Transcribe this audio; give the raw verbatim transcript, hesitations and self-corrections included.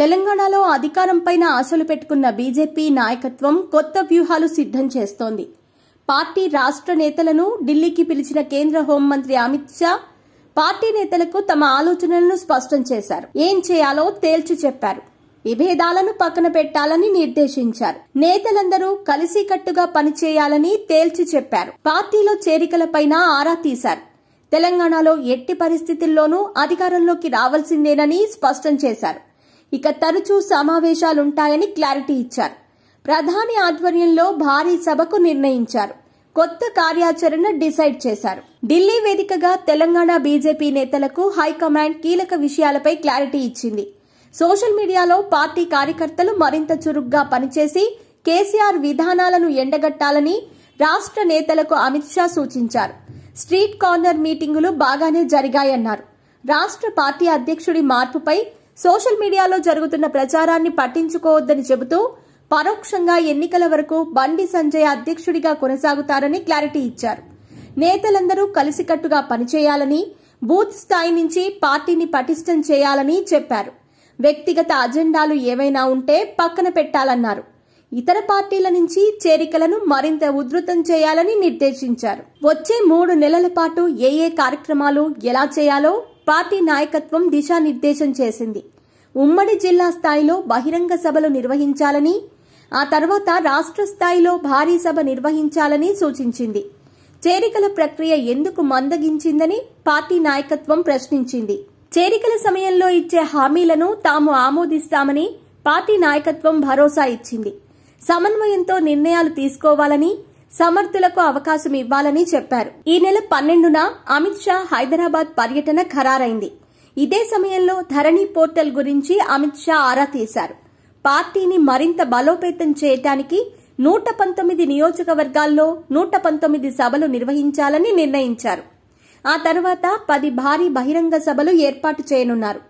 తెలంగాణలో అధికారంపైన ఆశలు పెట్టుకున్న బీజేపీ నాయకత్వం కొత్త వ్యూహాలు సిద్ధం చేస్తోంది. పార్టీ రాష్ట్ర నేతలను ఢిల్లీకి పిలిచిన కేంద్ర హోంమంత్రి అమిత్ షా పార్టీ నేతలకు తమ ఆలోచనలను స్పష్టం చేశారు. ఏం చేయాలో తేల్చి చెప్పారు. విభేదాలను పక్కన పెట్టాలని నిర్దేశించారు. నేతలందరూ కలిసికట్టుగా పనిచేయాలని తేల్చి చెప్పారు. పార్టీలో చేరికలపైన ఆరా తీశారు. తెలంగాణలో ఎట్టి పరిస్థితుల్లోనూ అధికారంలోకి రావాల్సిందేనని స్పష్టం చేశారు. ఇక తరచూ సమావేశాలుంటాయని క్లారిటీ ఇచ్చారు. ప్రధాని ఆధ్వర్యంలో భారీ సభకు నిర్ణయించారు. కొత్త కార్యాచరణ డిసైడ్ చేశారు. ఢిల్లీ వేదికగా తెలంగాణ బీజేపీ నేతలకు హైకమాండ్ కీలక విషయాలపై క్లారిటీ ఇచ్చింది. సోషల్ మీడియాలో పార్టీ కార్యకర్తలు మరింత చురుగ్గా పనిచేసి కేసీఆర్ విధానాలను ఎండగట్టాలని రాష్ట్ర నేతలకు అమిత్ షా సూచించారు. స్ట్రీట్ కార్నర్ మీటింగులు బాగానే జరిగాయన్నారు. రాష్ట్ర పార్టీ అధ్యక్షుడి మార్పుపై సోషల్ మీడియాలో జరుగుతున్న ప్రచారాన్ని పట్టించుకోవద్దని చెబుతూ పరోక్షంగా ఎన్నికల వరకు బండి సంజయ్ అధ్యక్షుడిగా కొనసాగుతారని క్లారిటీ ఇచ్చారు. నేతలందరూ కలిసికట్టుగా పనిచేయాలని, బూత్ స్థాయి నుంచి పార్టీని పటిష్టం చేయాలని చెప్పారు. వ్యక్తిగత అజెండాలు ఏవైనా ఉంటే పక్కన పెట్టాలన్నారు. ఇతర పార్టీల నుంచి చేరికలను మరింత ఉధృతం చేయాలని నిర్దేశించారు. వచ్చే మూడు నెలల పాటు ఏ ఏ కార్యక్రమాలు ఎలా చేయాలో పార్టీ నాయకత్వం దిశానిర్దేశం చేసింది. ఉమ్మడి జిల్లా స్థాయిలో బహిరంగ సభలు నిర్వహించాలని, ఆ తర్వాత రాష్ట్ర స్థాయిలో భారీ సభ నిర్వహించాలని సూచించింది. చేరికల ప్రక్రియ ఎందుకు మందగించిందని పార్టీ నాయకత్వం ప్రశ్నించింది. చేరికల సమయంలో ఇచ్చే హామీలను తాము ఆమోదిస్తామని పార్టీ నాయకత్వం భరోసా ఇచ్చింది. సమన్వయంతో నిర్ణయాలు తీసుకోవాలని, సమర్థులకు అవకాశం ఇవ్వాలని చెప్పారు. ఈ నెల పన్నెండున అమిత్ షా హైదరాబాద్ పర్యటన ఖరారైంది. ఇదే సమయంలో ధరణి పోర్టల్ గురించి అమిత్ షా ఆరా తీశారు. పార్టీని మరింత బలోపేతం చేయటానికి నూట పంతొమ్మిది నియోజకవర్గాల్లో నూట పంతొమ్మిది సభలు నిర్వహించాలని నిర్ణయించారు. ఆ తర్వాత పది భారీ బహిరంగ సభలు ఏర్పాటు చేయనున్నారు.